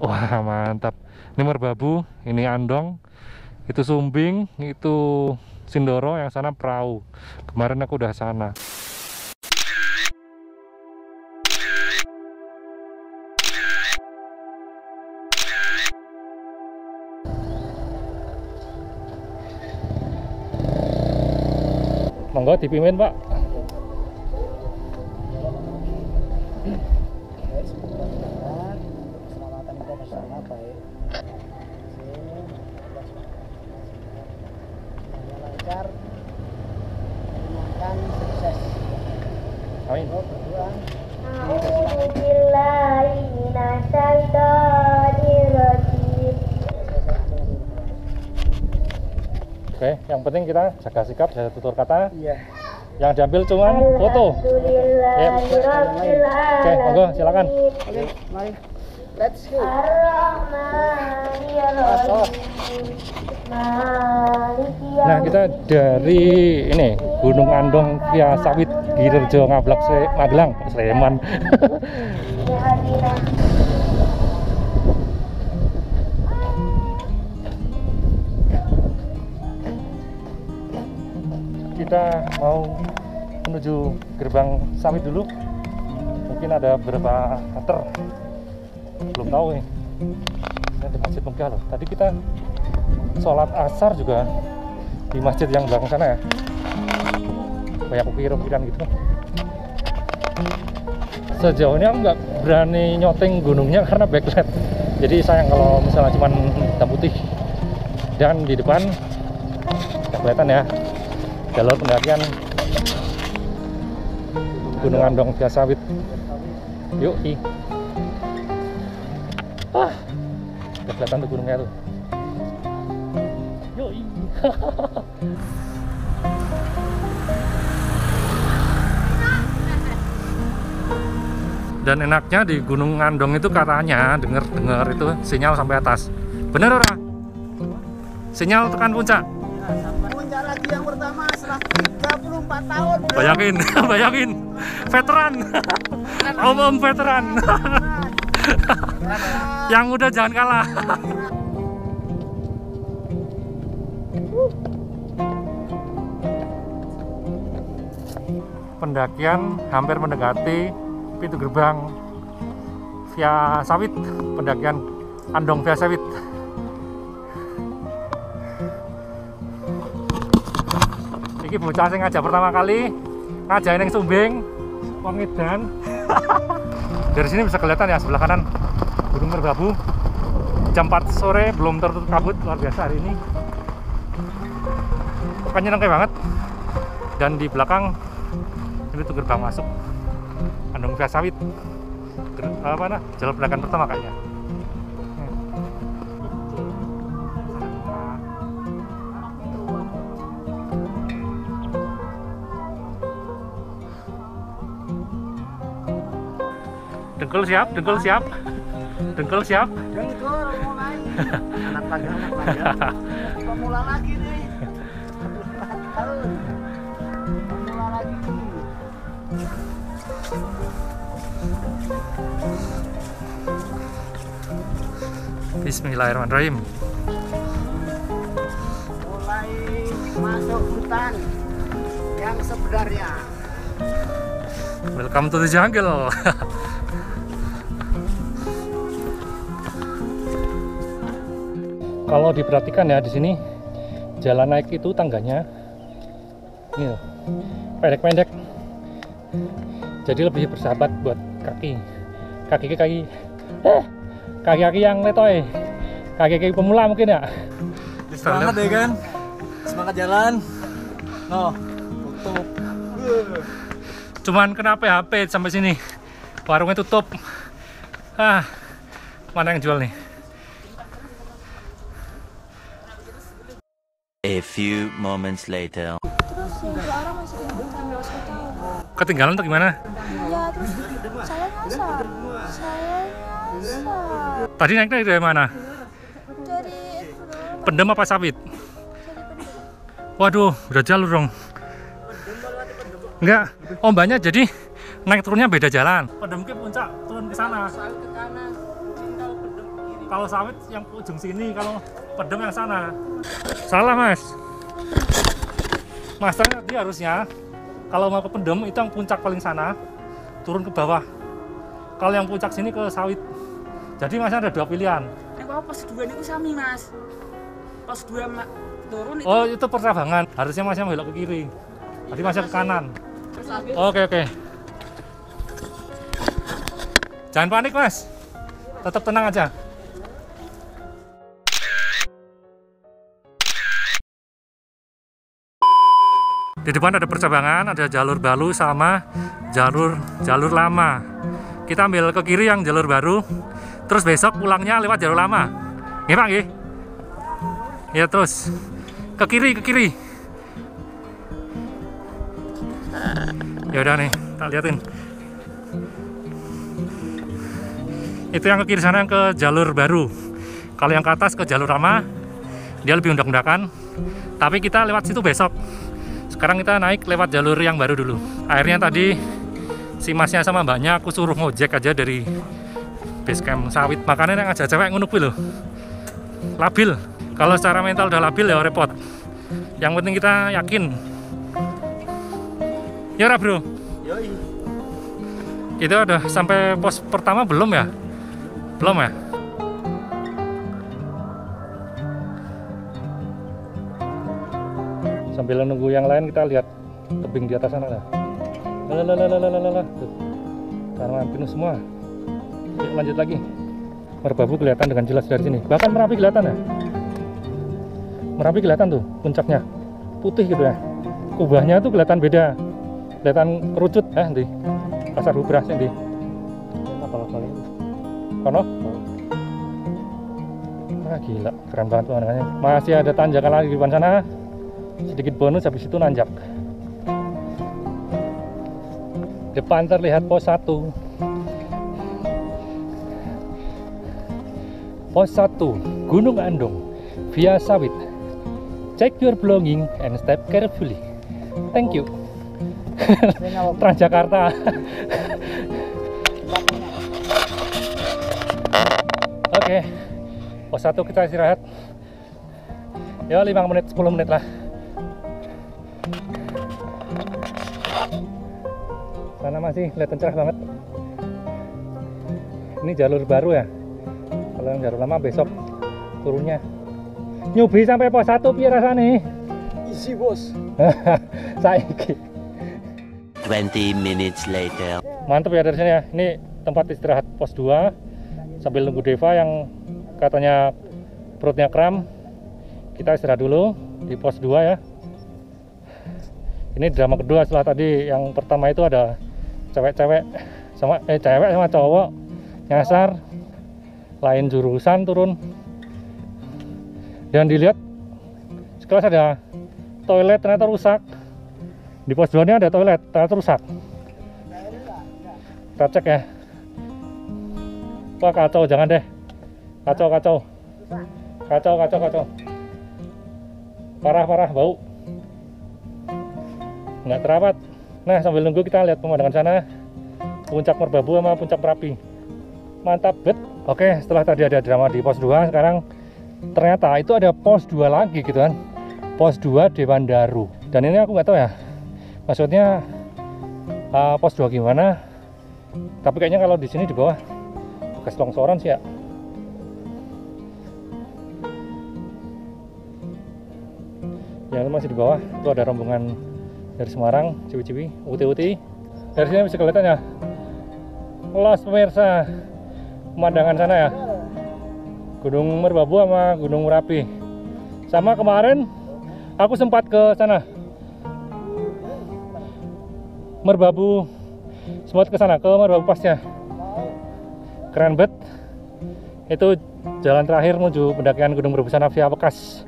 Wah mantap, ini Merbabu, ini Andong, itu Sumbing, itu Sindoro, yang sana Prau. Kemarin aku udah sana. Monggo dipimpin Pak. Oke, yang penting kita jaga sikap, jaga tutur kata. Iya. Yang diambil cuman foto. Yep. Oke, monggo silakan. Oke, mari. Let's go. Nah, kita dari ini Gunung Andong via Sawit, Girjo, Ngablak, Magelang, Sleman. Kita mau menuju gerbang Sawit dulu, mungkin ada beberapa meter, belum tahu nih. Ini ada masjid megah loh, tadi kita sholat asar juga di masjid yang belakang sana ya, banyak ukiran-ukiran gitu. Sejauh ini aku nggak berani nyoteng gunungnya karena backlight, jadi sayang kalau misalnya cuma hitam putih dan di depan nggak kelihatan ya jalur pendakian Gunung Andong via Sawit. Yuk, ah, udah kelihatan tuh gunungnya tuh. Yuk, dan enaknya di Gunung Andong itu katanya dengar itu sinyal sampai atas. Bener ora? Sinyal tekan puncak. Yang pertama setelah 34 tahun bro. Bayangin, bayangin veteran, om veteran yang udah jangan kalah. Pendakian hampir mendekati pintu gerbang via Sawit, pendakian Andong via Sawit. Ini bocah sing ngajak pertama kali, ngajain yang Sumbing, Wangidan. Dari sini bisa kelihatan ya sebelah kanan Gunung Merbabu. Jam 4 sore belum tertutup kabut, luar biasa hari ini. Pokoknya nangke banget. Dan di belakang ini tuh gerbang masuk Andong via Sawit. Jalur pendakian pertama kayaknya. Dengkul siap, dengkul siap, dengkul siap. Dengkul mulai. Anak panjang, anak panjang. Pemula lagi nih. Pemula lagi nih. Bismillahirrahmanirrahim. Mulai masuk hutan yang sebenarnya. Welcome to the jungle. Kalau diperhatikan ya di sini jalan naik itu tangganya ini pendek-pendek, jadi lebih bersahabat buat kaki yang letoy, kaki pemula mungkin ya. Semangat deh kan, semangat jalan. No, tutup. Cuman kena PHP sampai sini, warungnya tutup. Ah, mana yang jual nih? A few moments later. Terus ya, orang masih ngambil sekitar. Ketinggalan atau gimana? Iya, terus saya nyasar. Tadi naiknya dari mana? Dari Pendem apa Sawit? Waduh, udah jalur dong. Enggak, ombaknya jadi naik turunnya beda jalan. Pendem ke puncak, turun ke sana. Ke kanan, Pendem Kalau Sawit yang ujung sini, kalau Pendem yang sana. Salah, Mas. Mas, tadi harusnya kalau mau ke Pendem itu yang puncak paling sana, turun ke bawah. Kalau yang puncak sini ke Sawit. Jadi Masnya ada dua pilihan. Kalau pos 2 itu sami, Mas. Pos 2 turun itu. Oh, itu percabangan. Harusnya Masnya belok ke kiri. Tadi Masnya ke kanan. Oke. Jangan panik, Mas. Tetap tenang aja. Di depan ada percabangan, ada jalur baru sama jalur lama. Kita ambil ke kiri yang jalur baru, terus besok pulangnya lewat jalur lama. Nggih, Pak, nggih. Ya, terus ke kiri, ke kiri. Ya udah nih, tak liatin. Itu yang ke kiri sana, yang ke jalur baru. Kalau yang ke atas ke jalur lama, dia lebih undak-undakan. Tapi kita lewat situ besok. Sekarang kita naik lewat jalur yang baru dulu. Akhirnya tadi si Masnya sama Mbaknya aku suruh ngojek aja dari base camp Sawit. Makanya yang aja cewek ngono kuwi lho. Labil. Kalau secara mental udah labil ya repot. Yang penting kita yakin. Ya ora, Bro? Yoi. Kita udah sampai pos pertama belum ya? Belum ya? Sambil nunggu yang lain kita lihat tebing di atas sana lah. Lalalalalalala. Tanaman pinus semua. Yuk, lanjut lagi. Merbabu kelihatan dengan jelas dari sini. Bahkan Merapi kelihatan ya. Merapi kelihatan tuh puncaknya. Putih gitu ya. Kubahnya tuh kelihatan beda. Kelihatan kerucut nanti. Pasar Bubrah sih nanti. Kono? Ah, gila, keren banget pemandangannya. Masih ada tanjakan lagi di depan sana. Sedikit bonus habis itu nanjak. Depan terlihat pos 1. Pos 1, Gunung Andong, via Sawit. Check your belonging and step carefully. Thank you. Transjakarta. Oke. Pos 1 kita istirahat. Ya 5 menit, 10 menit lah. Sana masih kelihatan cerah banget. Ini jalur baru ya. Kalau yang jalur lama besok turunnya. Nyobi sampai pos 1 piye rasane? Isi, Bos. Saiki. 20 minutes later. Mantap ya dari sini ya. Ini tempat istirahat pos 2 sambil nunggu Deva yang katanya perutnya kram. Kita istirahat dulu di pos 2 ya. Ini drama kedua setelah tadi yang pertama itu ada cewek-cewek sama cewek sama cowok nyasar, lain jurusan turun, dan dilihat sekelas ada toilet ternyata rusak. Di pos 2 ada toilet ternyata rusak, kita cek ya. Wah, kacau, jangan deh, kacau, parah, bau nggak terawat. Nah, sambil nunggu kita lihat pemandangan sana, puncak Merbabu sama puncak Merapi. Mantap bet. Oke, setelah tadi ada drama di pos 2, sekarang ternyata itu ada pos 2 lagi gitu kan. Pos 2 Dewan Daru. Dan ini aku nggak tahu ya, maksudnya pos 2 gimana. Tapi kayaknya kalau di sini di bawah bekas longsoran sih ya. Yang masih di bawah itu ada rombongan dari Semarang, Ciwi-Ciwi, Uti-Uti. Dari sini bisa kelihatan ya. Los pemirsa, pemandangan sana ya. Gunung Merbabu sama Gunung Merapi. Sama kemarin aku sempat ke sana. Merbabu sempat ke sana, ke Merbabu pasnya. Keren bet. Itu jalan terakhir menuju pendakian Gunung Merbabu sana via Bekas.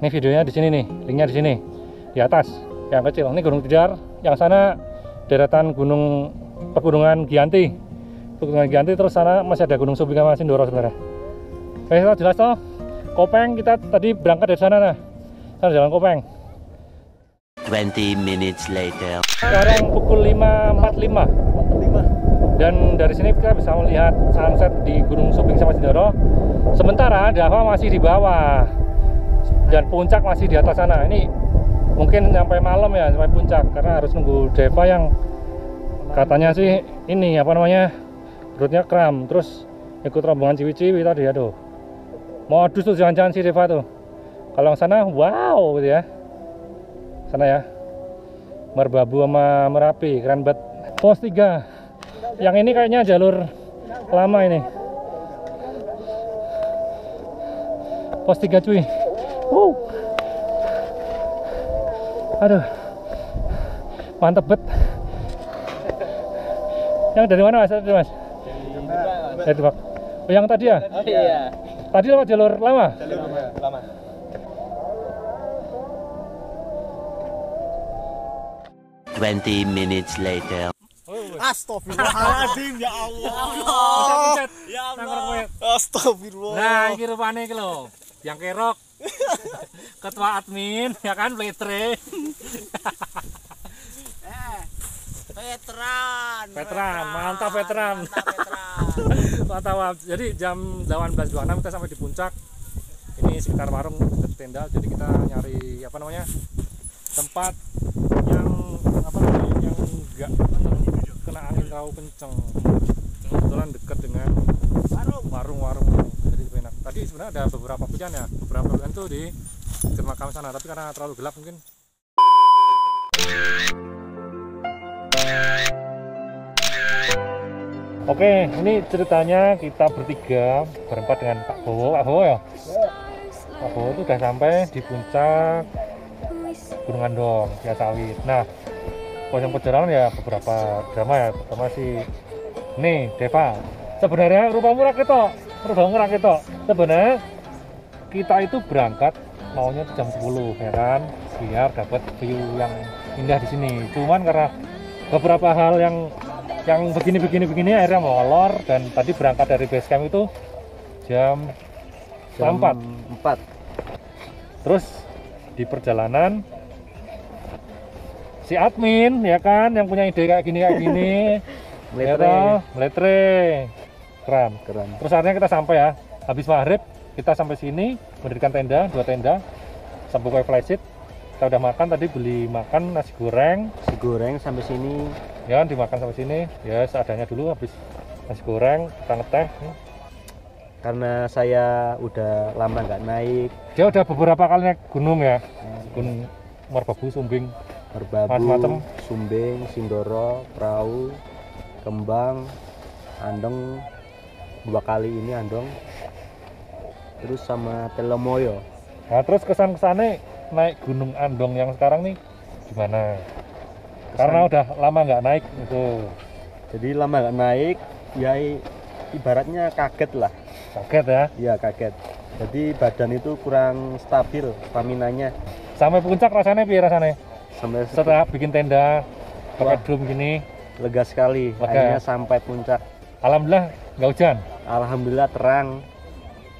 Ini videonya di sini nih, linknya di sini, di atas. Yang kecil, ini Gunung Tidar, yang sana deretan Gunung Pegunungan Gianti, terus sana masih ada Gunung Sumbing sama Sindoro sebenarnya. Oke, jelas toh, Kopeng kita tadi berangkat dari sana, nah, sana jalan Kopeng. 20 minutes later. Sekarang pukul 5.45. Dan dari sini kita bisa melihat sunset di Gunung Sumbing sama Sindoro. Sementara Dava masih di bawah dan puncak masih di atas sana. Ini mungkin sampai malam ya, sampai puncak, karena harus nunggu Deva yang katanya sih ini apa namanya, perutnya kram, terus ikut rombongan ciwi-ciwi tadi. Aduh, modus tuh jangan-jangan si Deva tuh. Kalau yang sana wow gitu ya, sana ya Merbabu sama Merapi keren banget. Pos 3 yang ini kayaknya jalur lama ini. Pos 3 cuy. Wow. Aduh, mantep bet. Yang dari mana mas? Dari mas? Dari Debak. Oh, yang tadi ya? Oh, iya. Tadi lewat jalur lama? Jalur lama. Twenty minutes later. Astagfirullahaladzim, ya Allah. Ya Allah. Astagfirullah. Nah, ini rupanya ini loh. Yang kerok. Ketua admin, ya kan, pletre. Veteran. Veteran, mantap veteran. Mantap. Jadi jam 18.26 kita sampai di puncak. Ini sekitar warung dekat tenda, jadi kita nyari apa namanya, tempat yang apa namanya, yang enggak kena angin terlalu kenceng. Kebetulan dekat dengan warung-warung, jadi enak. Tadi sebenarnya ada beberapa pilihan ya, beberapa pilihan tuh di makam sana, tapi karena terlalu gelap mungkin. Oke, ini ceritanya kita bertiga, berempat dengan Pak Bowo. Pak Bowo ya? Pak Bowo itu udah sampai di puncak Gunung Andong, ya SAWIT. Nah, panjang perjalanan ya beberapa drama ya, pertama si nih Deva. Sebenarnya rupa murah ketok. Sebenarnya kita itu berangkat maunya jam 10 ya kan, biar dapat view yang indah di sini. Cuman karena beberapa hal yang begini akhirnya molor, dan tadi berangkat dari base camp itu jam 4. Terus di perjalanan si admin ya kan yang punya ide kayak gini meletre keren. Terus akhirnya kita sampai ya, habis maghrib kita sampai sini, mendirikan tenda, 2 tenda, sambung kayak flysheet. Kita udah makan tadi, beli makan nasi goreng sampai sini ya, dimakan sampai sini ya seadanya dulu. Habis nasi goreng kita ngeteh, karena saya udah lama nggak naik. Dia udah beberapa kali naik gunung ya, Gunung Merbabu, Sumbing, macam-macam, Sumbing, Sindoro, Prau, Kembang, Andong 2 kali ini Andong, terus sama Telomoyo. Nah, terus kesan-kesannya naik Gunung Andong yang sekarang nih gimana? Kesan. Karena udah lama nggak naik itu. Jadi lama nggak naik ya, ibaratnya kaget lah. Kaget ya? Iya, kaget. Jadi badan itu kurang stabil staminanya. Sampai puncak rasanya piye rasanya? Sampai setelah bikin tenda pakai drum gini, lega sekali. Akhirnya sampai puncak. Alhamdulillah nggak hujan. Alhamdulillah terang.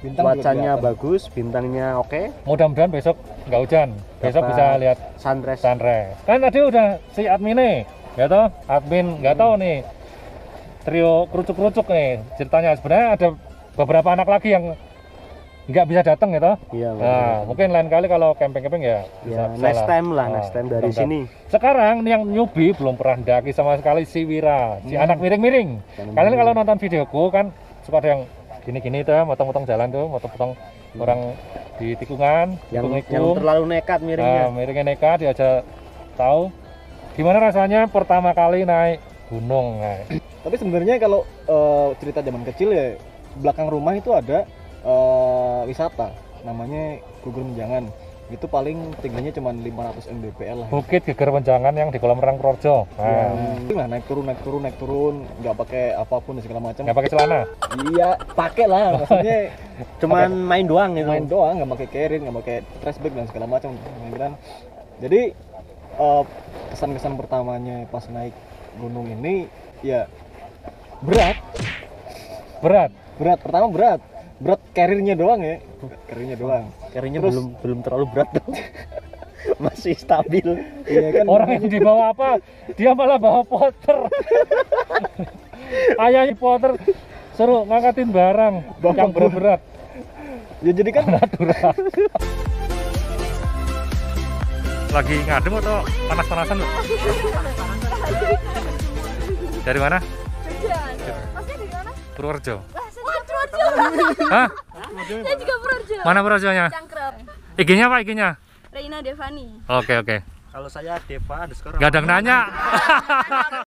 Cuacanya bagus, bintangnya oke. Mudah-mudahan besok nggak hujan. Besok bisa lihat sunrise. Kan tadi udah si admin ya toh, admin nggak tahu nih. Trio kerucuk-kerucuk nih ceritanya. Sebenarnya ada beberapa anak lagi yang nggak bisa datang gitu. Iya, nah, mungkin lain kali kalau camping-camping ya, next time dari mudah sini. Sekarang yang newbie belum pernah daki sama sekali si Wira, si anak miring-miring. Kalian kalau nonton videoku kan suka ada yang gini-gini tuh, motong-motong jalan tuh, motong-motong orang di tikungan, yang terlalu nekat miringnya. Nah, miringnya nekat, dia aja tahu gimana rasanya pertama kali naik gunung. Tapi sebenarnya kalau cerita zaman kecil ya, belakang rumah itu ada wisata namanya Pegunungan Gianti. Itu paling tingginya cuma 500 mdpl lah. Bukit Geger Menjangan yang di Kolam Renang Purworejo. Nah, naik turun, nggak pakai apapun segala macam. Nggak pakai celana? Iya, pakai lah. Maksudnya cuman main doang gitu. Main doang, nggak pakai carrying, nggak pakai trash bag dan segala macam. Jadi kesan-kesan pertamanya pas naik gunung ini ya berat. Pertama berat karirnya doang ya. Karirnya belum terlalu berat dong. Masih stabil. Iya kan. Orang yang dibawa apa? Dia malah bawa porter. Ayah supporter seru ngangkatin barang Bang, yang berat-berat. Ya jadi kan natural. Lagi ngadem atau panas-panasan loh? Dari mana? Purworejo. Hah? Saya juga Purworejo. Mana Purworejonya? Cangkrep. IG-nya apa IG-nya? Reina Devani. Oke. Kalau saya Deva, ada sekarang. Gadang nanya.